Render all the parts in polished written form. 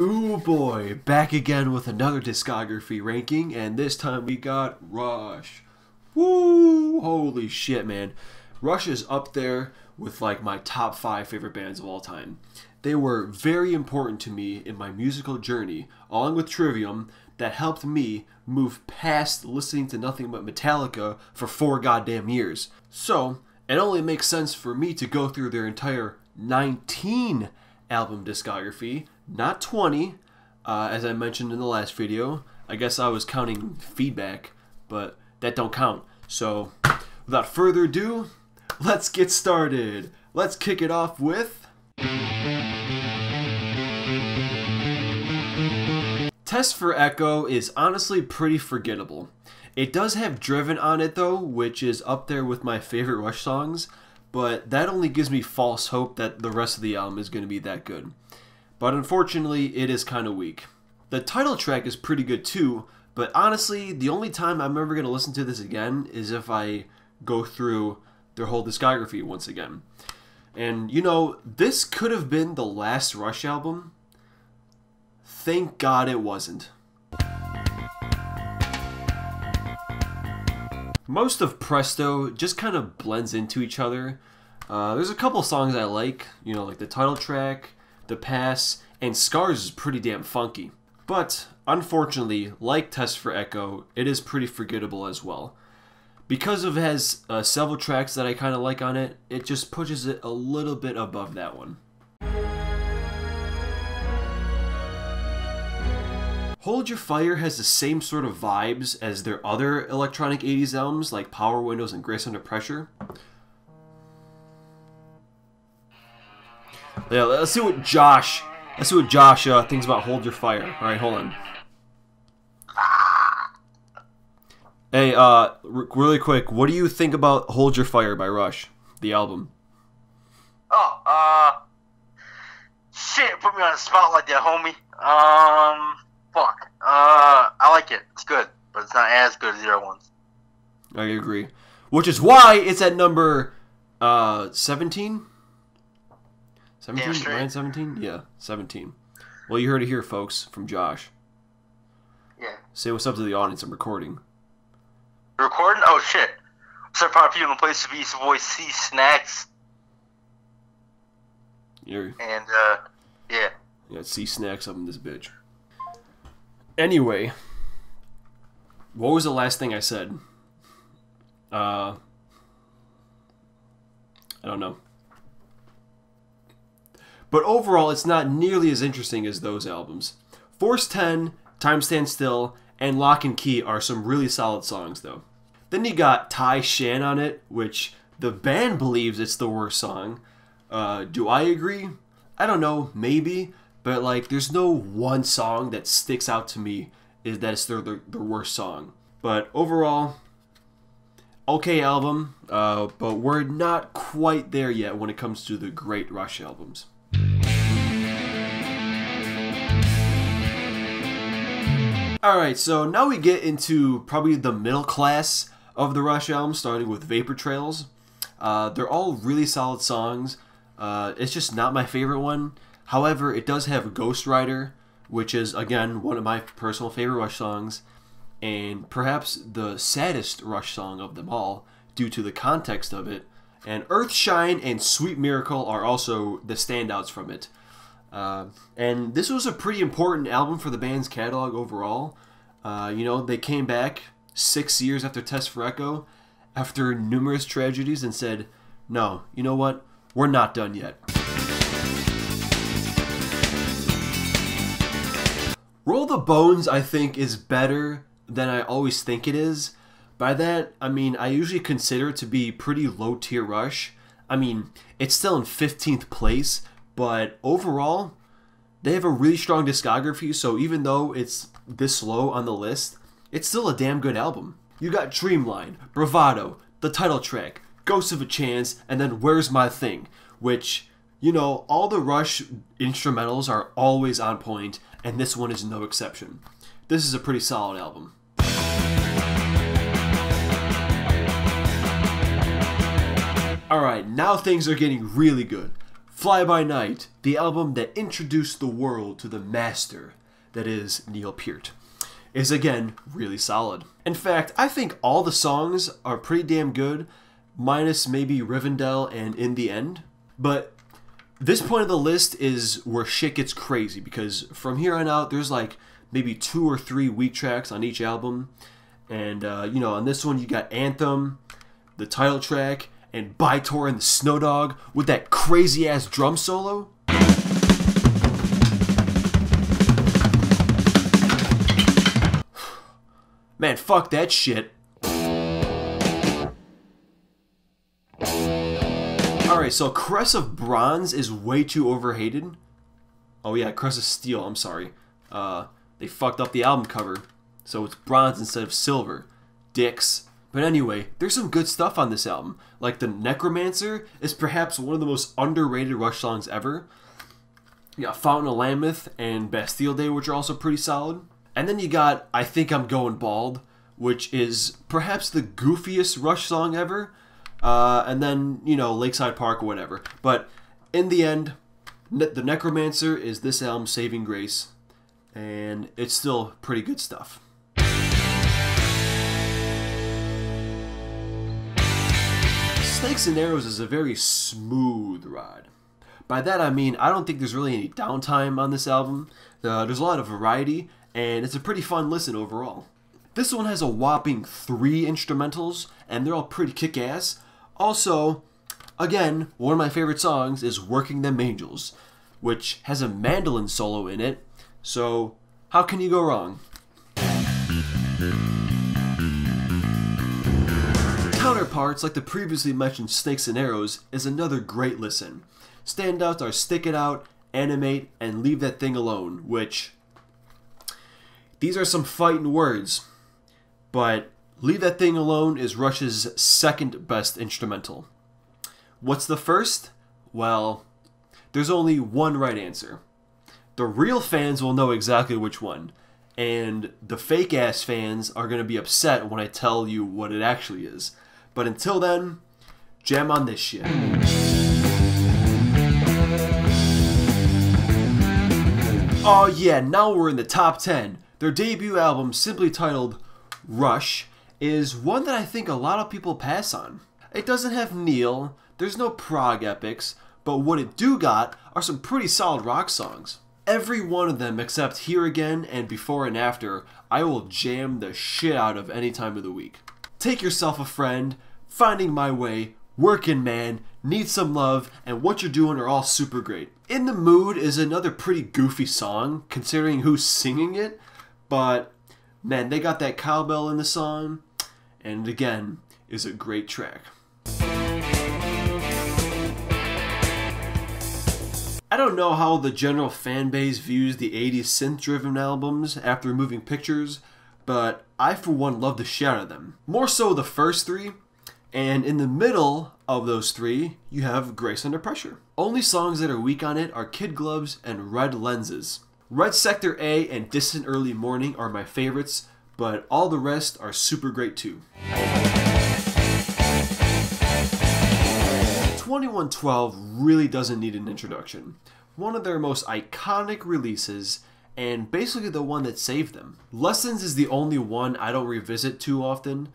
Ooh boy, back again with another discography ranking, and this time we got Rush. Woo! Holy shit, man. Rush is up there with like my top 5 favorite bands of all time. They were very important to me in my musical journey, along with Trivium, that helped me move past listening to nothing but Metallica for 4 goddamn years. So, it only makes sense for me to go through their entire 19 album discography, not 20, as I mentioned in the last video. I guess I was counting feedback, but that don't count. So, without further ado, let's get started. Let's kick it off with Test for Echo is honestly pretty forgettable. It does have Driven on it though, which is up there with my favorite Rush songs, but that only gives me false hope that the rest of the album is going to be that good. But unfortunately, it is kind of weak. The title track is pretty good too, but honestly, the only time I'm ever going to listen to this again is if I go through their whole discography once again. And you know, this could have been the last Rush album. Thank God it wasn't. Most of Presto just kind of blends into each other. There's a couple songs I like, you know, like the title track, The Pass, and Scars is pretty damn funky. But, unfortunately, like Test for Echo, it is pretty forgettable as well. Because it has several tracks that I kind of like on it, it just pushes it a little bit above that one. Hold Your Fire has the same sort of vibes as their other electronic 80s albums like Power Windows and Grace Under Pressure. Yeah, let's see what Josh thinks about Hold Your Fire. All right, hold on. Hey, really quick, what do you think about Hold Your Fire by Rush, the album? Oh, shit, put me on a spot like that, homie. Fuck. I like it. It's good, but it's not as good as the other ones. I agree. Which is why it's at number 17? 17? Ryan 17? Yeah, 17. Well, you heard it here, folks, from Josh. Yeah. Say what's up to the audience. I'm recording. You're recording? Oh, shit. What's up, proper people in the place of East Voice, C Snacks. You're... And, yeah. Yeah, C Snacks up in this bitch. Anyway, what was the last thing I said? I don't know. But overall, it's not nearly as interesting as those albums. Force 10, Time Stand Still, and Lock and Key are some really solid songs, though. Then you got Tai Shan on it, which the band believes it's the worst song. Do I agree? I don't know, maybe. But, like, there's no one song that sticks out to me is that it's the worst song. But overall, okay album, but we're not quite there yet when it comes to the great Rush albums. Alright, so now we get into probably the middle class of the Rush album, starting with Vapor Trails. They're all really solid songs. It's just not my favorite one. However, it does have Ghost Rider, which is, again, one of my personal favorite Rush songs, and perhaps the saddest Rush song of them all, due to the context of it. And Earthshine and Sweet Miracle are also the standouts from it. And this was a pretty important album for the band's catalog overall. You know, they came back 6 years after Test for Echo, after numerous tragedies, and said, no, you know what, we're not done yet. Roll the Bones, I think, is better than I always think it is. By that, I mean, I usually consider it to be pretty low-tier Rush. I mean, it's still in 15th place, but overall, they have a really strong discography, so even though it's this low on the list, it's still a damn good album. You got Dreamline, Bravado, the title track, Ghosts of a Chance, and then Where's My Thing, which... You know, all the Rush instrumentals are always on point, and this one is no exception. This is a pretty solid album. Alright, now things are getting really good. Fly By Night, the album that introduced the world to the master that is Neil Peart, is again really solid. In fact, I think all the songs are pretty damn good, minus maybe Rivendell and In The End. But this point of the list is where shit gets crazy, because from here on out, there's like maybe 2 or 3 weak tracks on each album. And, you know, on this one, you got Anthem, the title track, and Bytor and the Snow Dog with that crazy-ass drum solo. Man, fuck that shit. Alright, so Crest of Bronze is way too overhated. Oh yeah, Crest of Steel, I'm sorry. They fucked up the album cover, so it's bronze instead of silver. Dicks. But anyway, there's some good stuff on this album. Like The Necromancer is perhaps one of the most underrated Rush songs ever. You got Fountain of Lambeth and Bastille Day, which are also pretty solid. And then you got I Think I'm Going Bald, which is perhaps the goofiest Rush song ever. And then, you know, Lakeside Park or whatever. But in the end, The Necromancer is this album's saving grace. And it's still pretty good stuff. Snakes and Arrows is a very smooth ride. By that I mean, I don't think there's really any downtime on this album. There's a lot of variety. And it's a pretty fun listen overall. This one has a whopping 3 instrumentals, and they're all pretty kick-ass. Also, again, one of my favorite songs is Working Them Angels, which has a mandolin solo in it, so how can you go wrong? Counterparts, like the previously mentioned Snakes and Arrows, is another great listen. Standouts are Stick It Out, Animate, and Leave That Thing Alone, which... these are some fighting words, but Leave That Thing Alone is Rush's 2nd best instrumental. What's the first? Well, there's only one right answer. The real fans will know exactly which one, and the fake-ass fans are going to be upset when I tell you what it actually is. But until then, jam on this shit. Oh yeah, now we're in the top 10. Their debut album, simply titled Rush, is one that I think a lot of people pass on. It doesn't have Neil, there's no prog epics, but what it do got are some pretty solid rock songs. Every one of them except Here Again and Before and After, I will jam the shit out of any time of the week. Take Yourself a Friend, Finding My Way, Workin' Man, Need Some Love, and What You're Doing are all super great. In the Mood is another pretty goofy song, considering who's singing it. But, man, they got that cowbell in the song, and again, is a great track. I don't know how the general fan base views the 80s synth-driven albums after Moving Pictures, but I, for one, love the shit out of them. More so the first 3, and in the middle of those 3, you have Grace Under Pressure. Only songs that are weak on it are Kid Gloves and Red Lenses. Red Sector A and Distant Early Morning are my favorites, but all the rest are super great too. 2112 really doesn't need an introduction. One of their most iconic releases, and basically the one that saved them. Lessons is the only one I don't revisit too often,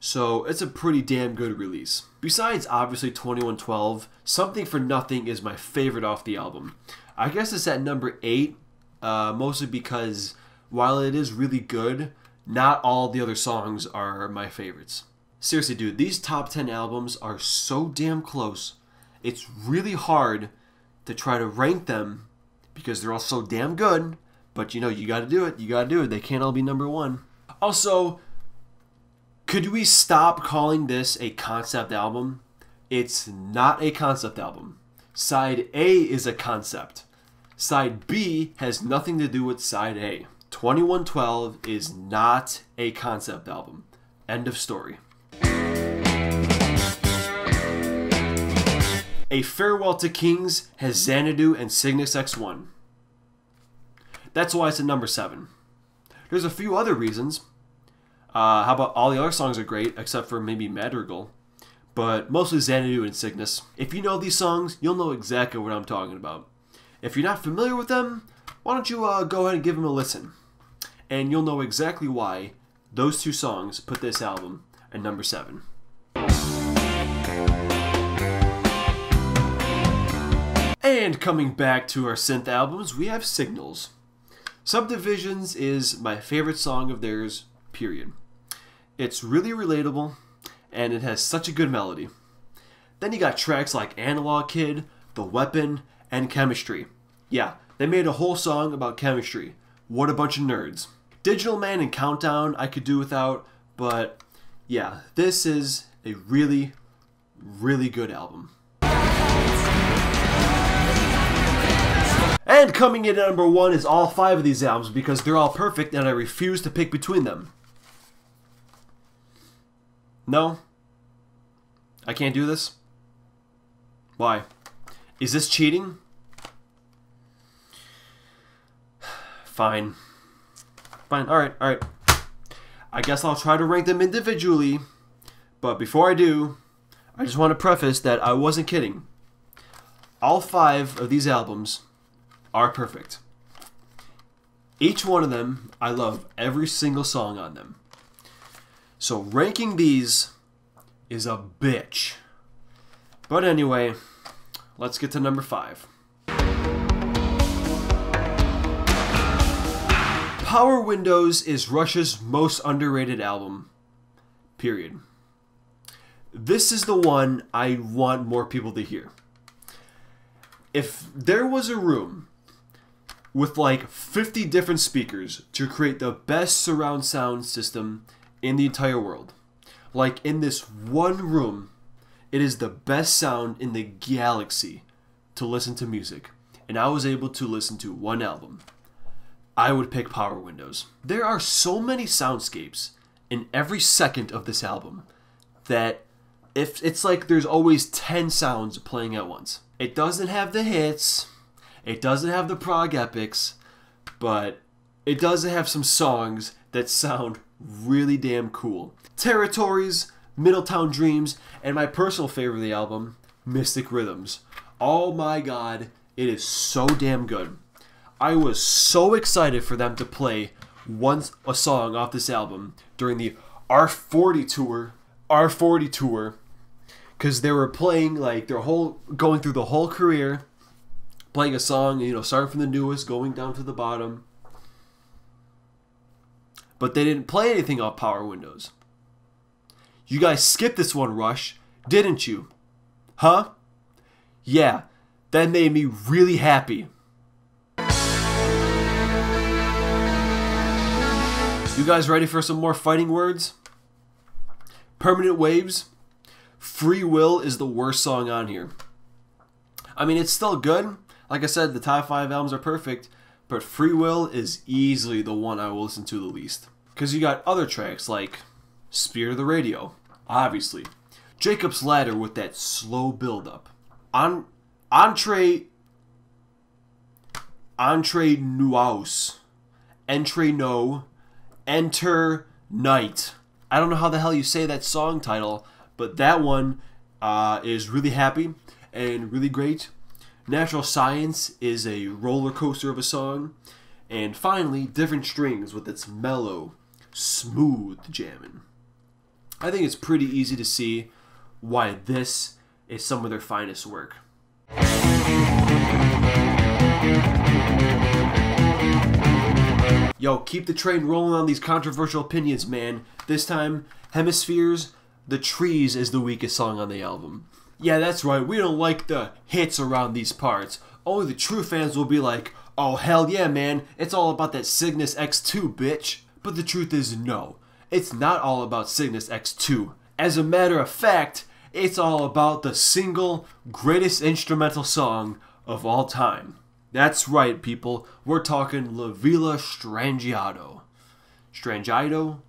so it's a pretty damn good release. Besides obviously 2112, Something for Nothing is my favorite off the album. I guess it's at number 8. Mostly because while it is really good, not all the other songs are my favorites. Seriously, dude, these top 10 albums are so damn close. It's really hard to try to rank them because they're all so damn good. But, you know, you gotta do it. You gotta do it. They can't all be number 1. Also, could we stop calling this a concept album? It's not a concept album. Side A is a concept. Side B has nothing to do with Side A. 2112 is not a concept album. End of story. A Farewell to Kings has Xanadu and Cygnus X1. That's why it's at number 7. There's a few other reasons. How about all the other songs are great, except for maybe Madrigal. but mostly Xanadu and Sickness. If you know these songs, you'll know exactly what I'm talking about. If you're not familiar with them, why don't you go ahead and give them a listen, and you'll know exactly why those two songs put this album at number 7. And coming back to our synth albums, we have Signals. Subdivisions is my favorite song of theirs, period. It's really relatable, and it has such a good melody. Then you got tracks like Analog Kid, The Weapon, and Chemistry. Yeah, they made a whole song about chemistry. What a bunch of nerds. Digital Man and Countdown I could do without, but yeah, this is a really, really good album. And coming in at number 1 is all 5 of these albums because they're all perfect and I refuse to pick between them. No? I can't do this? Why? Is this cheating? Fine. Fine, alright. I guess I'll try to rank them individually, but before I do, I just want to preface that I wasn't kidding. All 5 of these albums are perfect. Each one of them, I love every single song on them. So ranking these is a bitch. But anyway, let's get to number 5. Power Windows is Rush's most underrated album, period. This is the one I want more people to hear. If there was a room with like 50 different speakers to create the best surround sound system in the entire world. Like in this one room, it is the best sound in the galaxy to listen to music. And I was able to listen to one album. I would pick Power Windows. There are so many soundscapes in every second of this album that if it's like there's always 10 sounds playing at once. It doesn't have the hits. It doesn't have the prog epics, but it does have some songs that sound really damn cool. Territories, Middletown Dreams, and my personal favorite of the album, Mystic Rhythms. Oh my god, it is so damn good. I was so excited for them to play a song off this album during the R40 tour, because they were playing like their whole, going through the whole career, playing a song, you know, starting from the newest, going down to the bottom. But they didn't play anything off Power Windows. You guys skipped this one, Rush, didn't you? Huh? Yeah, that made me really happy. You guys ready for some more fighting words? Permanent Waves. Free Will is the worst song on here. I mean, it's still good. Like I said, the top 5 albums are perfect, but Free Will is easily the one I will listen to the least. Because you got other tracks like Spear of the Radio, obviously. Jacob's Ladder with that slow build-up. Entre Nous. Entre No. Enter Night. I don't know how the hell you say that song title, but that one is really happy and really great. Natural Science is a roller coaster of a song. And finally, Different Strings with its mellow, smooth jamming. I think it's pretty easy to see why this is some of their finest work. Yo, keep the train rolling on these controversial opinions, man. This time, Hemispheres, The Trees is the weakest song on the album. Yeah, that's right, we don't like the hits around these parts. Only the true fans will be like, oh hell yeah man, it's all about that Cygnus X2 bitch. But the truth is no, it's not all about Cygnus X2. As a matter of fact, it's all about the single greatest instrumental song of all time. That's right people, we're talking La Villa Strangiato. Strangiato?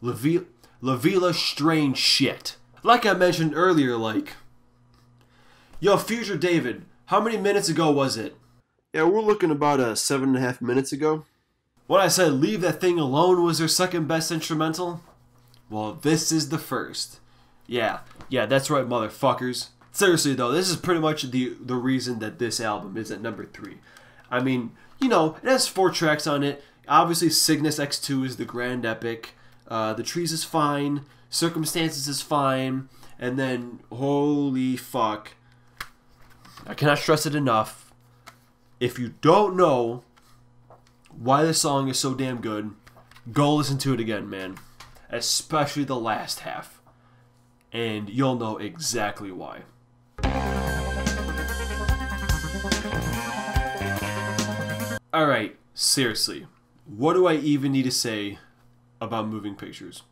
La Villa Strange Shit. Like I mentioned earlier, like... Yo, Future David, how many minutes ago was it? Yeah, we're looking about 7.5 minutes ago. When I said Leave That Thing Alone was their second best instrumental, well, this is the first. Yeah, that's right, motherfuckers. Seriously though, this is pretty much the reason that this album is at number 3. I mean, you know, it has 4 tracks on it. Obviously, Cygnus X2 is the grand epic. The Trees is fine. Circumstances is fine. And then, holy fuck, I cannot stress it enough. If you don't know why this song is so damn good, go listen to it again, man. Especially the last half. And you'll know exactly why. Alright, seriously, what do I even need to say about Moving Pictures?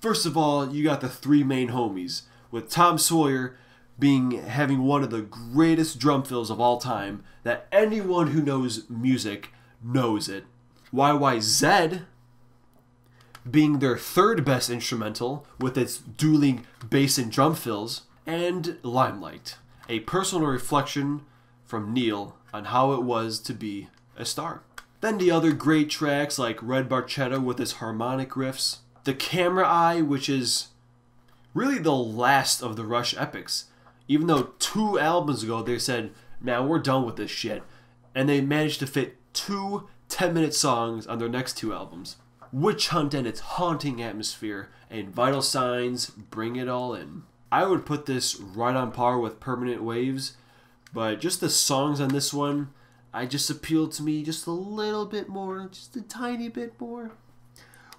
First of all, you got the 3 main homies, with Tom Sawyer having one of the greatest drum fills of all time, that anyone who knows music knows it. YYZ being their 3rd best instrumental, with its dueling bass and drum fills, and Limelight, a personal reflection from Neil on how it was to be a star. Then the other great tracks like Red Barchetta with his harmonic riffs, The Camera Eye, which is really the last of the Rush epics, even though 2 albums ago they said, man, we're done with this shit, and they managed to fit 2 10-minute songs on their next 2 albums. Witch Hunt and its haunting atmosphere, and Vital Signs bring it all in. I would put this right on par with Permanent Waves, but just the songs on this one, I just appealed to me just a little bit more, just a tiny bit more.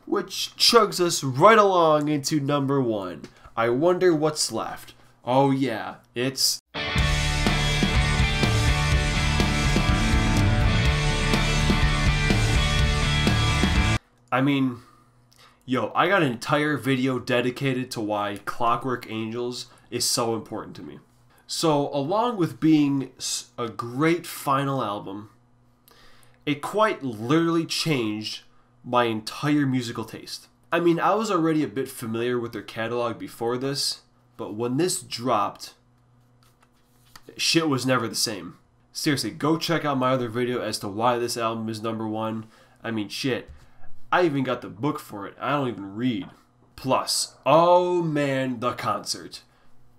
Which chugs us right along into number 1. I wonder what's left. Oh yeah, it's... I mean, yo, I got an entire video dedicated to why Clockwork Angels is so important to me. So, along with being a great final album, it quite literally changed my entire musical taste. I mean, I was already a bit familiar with their catalog before this, but when this dropped, shit was never the same. Seriously, go check out my other video as to why this album is number 1. I mean, shit. I even got the book for it. I don't even read. Plus, oh man, the concert.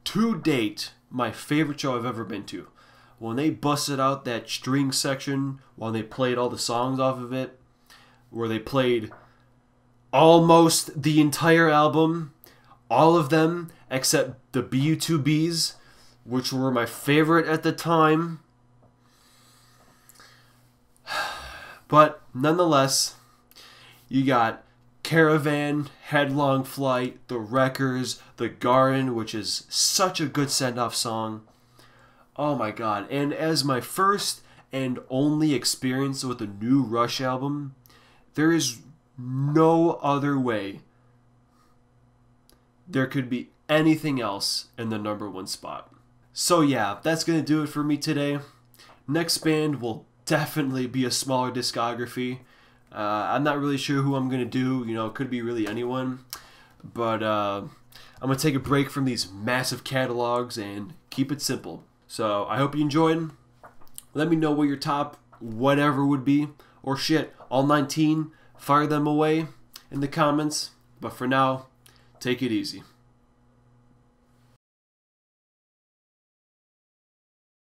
To date, my favorite show I've ever been to. When they busted out that string section, while they played all the songs off of it, where they played almost the entire album, all of them, except the BU2Bs, which were my favorite at the time. But nonetheless... you got Caravan, Headlong Flight, The Wreckers, The Garden, which is such a good send-off song. Oh my god. And as my first and only experience with a new Rush album, there is no other way there could be anything else in the number 1 spot. So yeah, that's going to do it for me today. Next band will definitely be a smaller discography. I'm not really sure who I'm going to do, you know, it could be really anyone, but I'm going to take a break from these massive catalogs and keep it simple. So I hope you enjoyed. Let me know what your top whatever would be, or shit, all 19, fire them away in the comments, but for now, take it easy.